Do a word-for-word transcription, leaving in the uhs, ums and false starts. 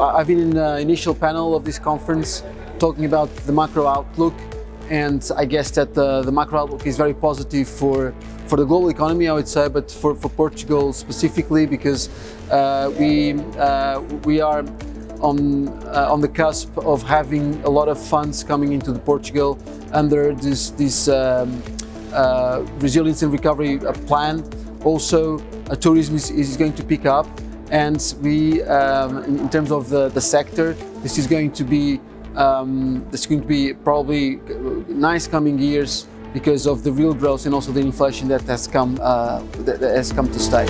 I've been in the initial panel of this conference talking about the macro outlook, and I guess that the, the macro outlook is very positive for, for the global economy, I would say, but for, for Portugal specifically, because uh, we, uh, we are on, uh, on the cusp of having a lot of funds coming into the Portugal under this, this um, uh, resilience and recovery plan. Also, uh, tourism is, is going to pick up, and we, um, in terms of the, the sector, this is going to be Um, it's going to be probably nice coming years because of the real growth and also the inflation that has come, uh, that has come to stay.